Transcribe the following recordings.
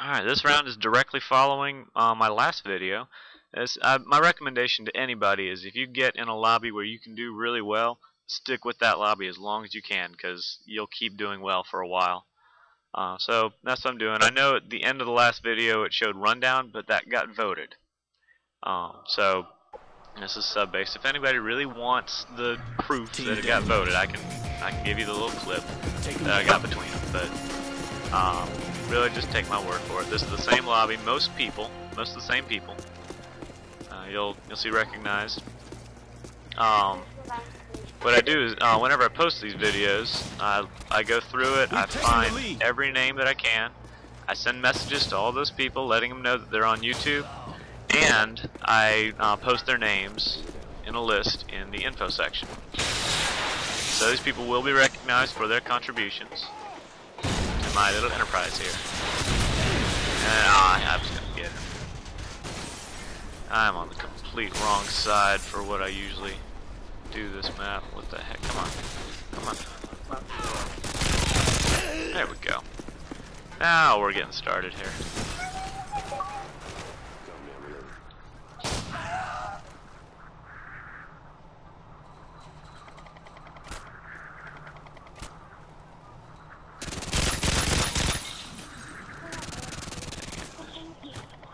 Alright, this round is directly following my last video. My recommendation to anybody is if you get in a lobby where you can do really well, stick with that lobby as long as you can, because you'll keep doing well for a while. So that's what I'm doing. I know at the end of the last video it showed rundown, but that got voted. So this is Sub Base. If anybody really wants the proof that it got voted, I can give you the little clip that I got between them. But really, just take my word for it. This is the same lobby. Most of the same people. You'll see recognized. What I do is whenever I post these videos, I go through it. I find every name that I can. I send messages to all those people, letting them know that they're on YouTube, and I post their names in a list in the info section. So these people will be recognized for their contributions to my little enterprise here. And I'm just gonna get him. I'm on the complete wrong side for what I usually do this map. What the heck? Come on. Come on. There we go. Now we're getting started here.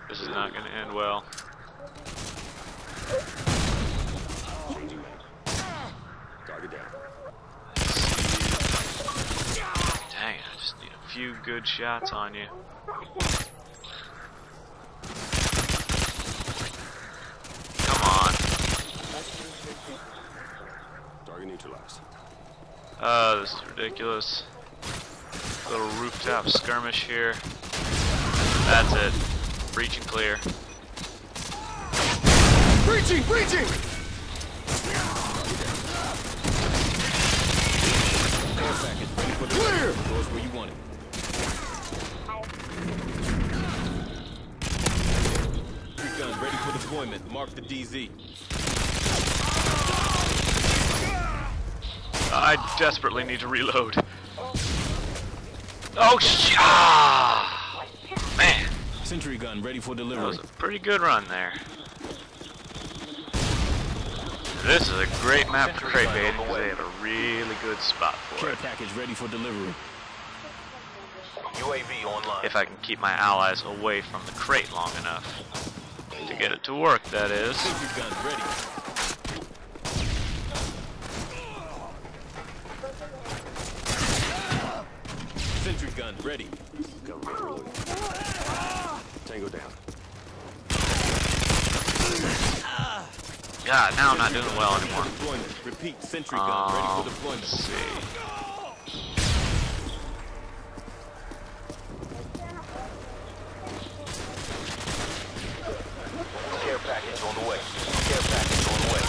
This is not going to end well. Dang, I just need a few good shots on you. Come on. Target neutralized. Oh, this is ridiculous. Little rooftop skirmish here. That's it. Breach and clear. Breaching! Breaching! Clear! Goes where you want it. Three guns ready for deployment. Mark the DZ. I desperately need to reload. Oh shit! Ah, man. Sentry gun ready for delivery. That was a pretty good run there. This is a great map for crate baiting because they have a really good spot for it. Care package ready for delivery. UAV online. If I can keep my allies away from the crate long enough to get it to work, that is. Gun ready. Sentry gun ready. Tango down. God, now I'm not doing well anymore. Repeat, sentry gun ready for deployment. Let's see. Care package on the way. Care package on the way.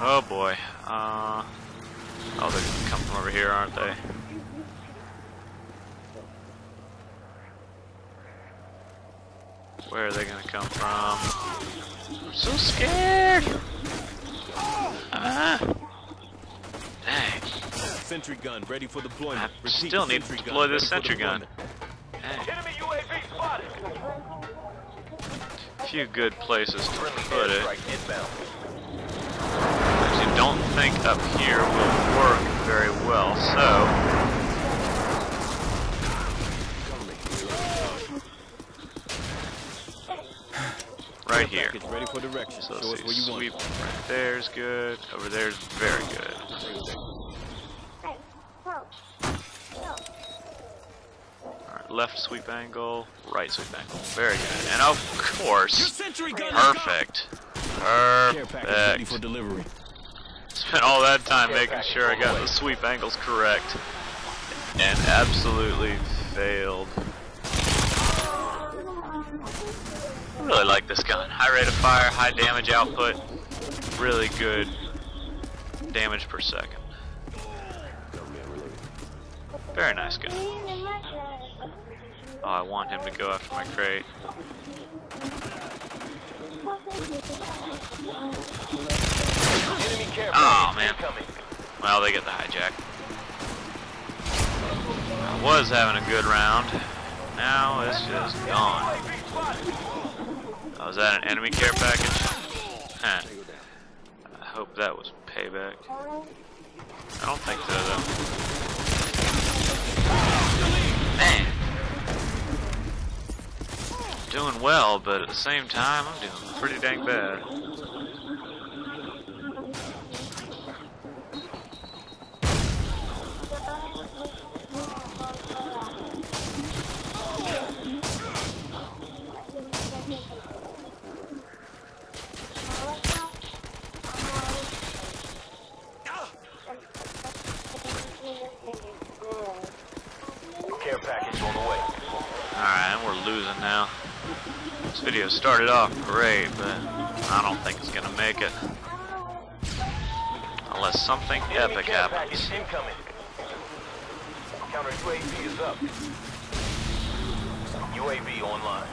Oh boy. Oh, they're gonna come from over here, aren't they? Where are they gonna come from? I'm so scared! Dang. Sentry gun ready for deployment. I still need to deploy this sentry gun. Enemy UAV spotted. Few good places to put it. I actually don't think up here will work very well, so. Right here. Ready for direction. So let's see. Sweep right there's good. Over there's very good. Alright, left sweep angle, right sweep angle. Very good. And of course, perfect. Perfect. Spent all that time making sure I got the sweep angles correct. And absolutely failed. I really like this gun. High rate of fire, high damage output, really good damage per second. Very nice gun. Oh, I want him to go after my crate. Oh man. Well, they get the hijack. was having a good round. Now it's just gone. Oh, is that an enemy care package? Huh. I hope that was payback. I don't think so though. Man. Doing well, but at the same time I'm doing pretty dang bad. Care package on the way. Alright, we're losing now. This video started off great, but I don't think it's gonna make it. Unless something epic happens. Counter UAV is up. UAV online.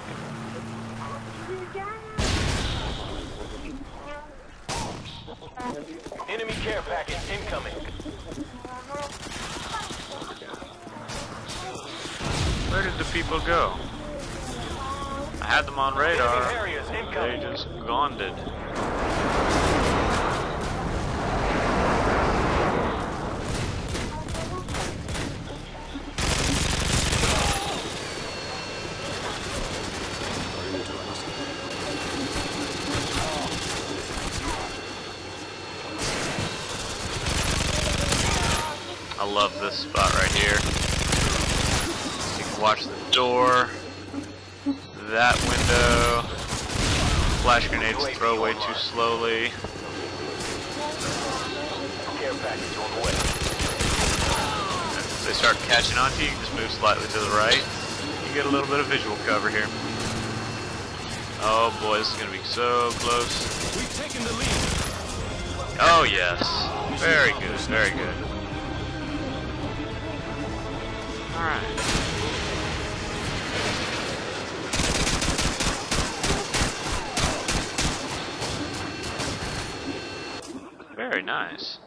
Enemy care package incoming. Where did the people go? I had them on radar. They just gonded. I love this spot right here. You can watch the door, that window. Flash grenades throw away too slowly. As they start catching on to you, you just move slightly to the right. You get a little bit of visual cover here. Oh boy, this is gonna be so close. Oh yes, very good, very good. Alright. Very nice.